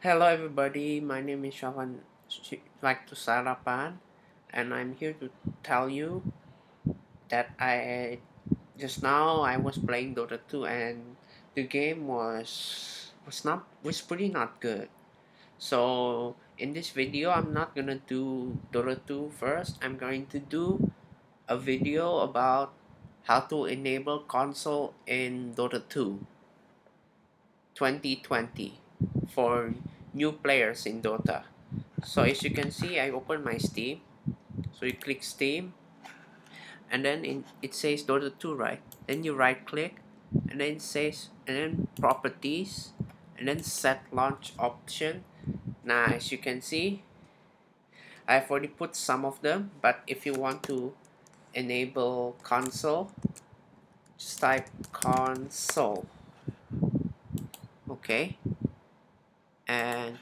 Hello everybody, my name is Shavan Vactusara Pan, and I'm here to tell you that I was playing Dota 2 and the game was pretty not good. So in this video I'm not gonna do Dota 2 first. I'm going to do a video about how to enable console in Dota 2 2020 for new players in Dota. So as you can see, I open my Steam. So you click Steam, and then it says Dota 2, right? Then you right click, and then it says, and then properties, and then set launch option. Now as you can see, I've already put some of them, but if you want to enable console, just type console. Okay, and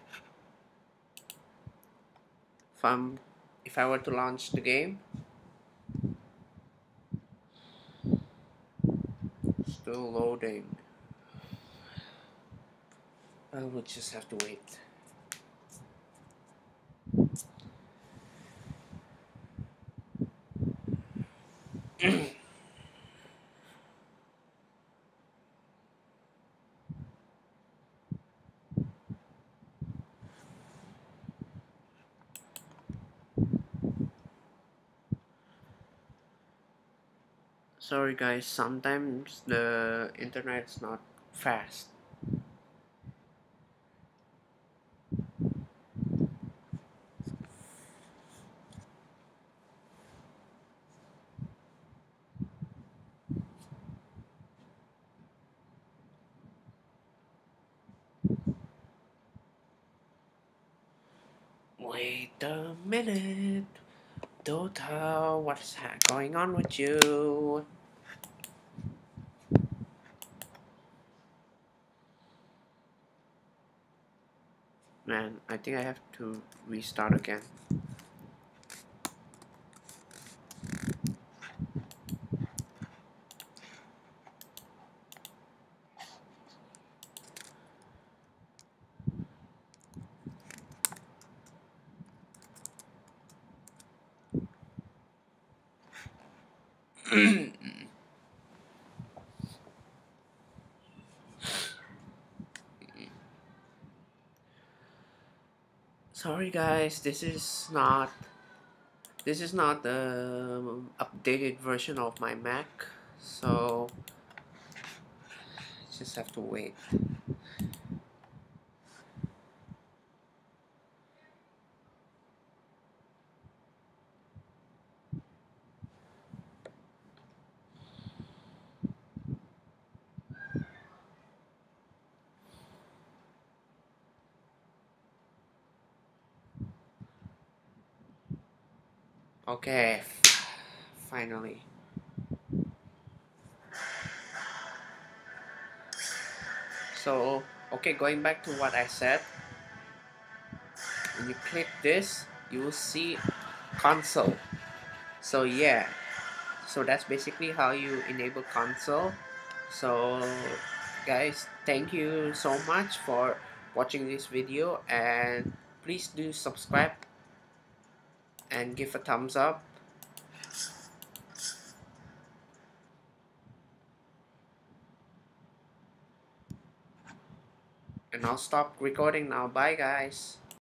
if I were to launch the game, still loading. I will just have to wait. Sorry guys, sometimes the internet's not fast. Wait a minute, Dota, what's going on with you? Man, I think I have to restart again. Sorry guys, this is not the updated version of my Mac, so just have to wait. Okay, finally. So, okay, going back to what I said, when you click this, you will see console. So yeah, so that's basically how you enable console. So guys, thank you so much for watching this video, and please do subscribe and give a thumbs up. And I'll stop recording now. Bye guys.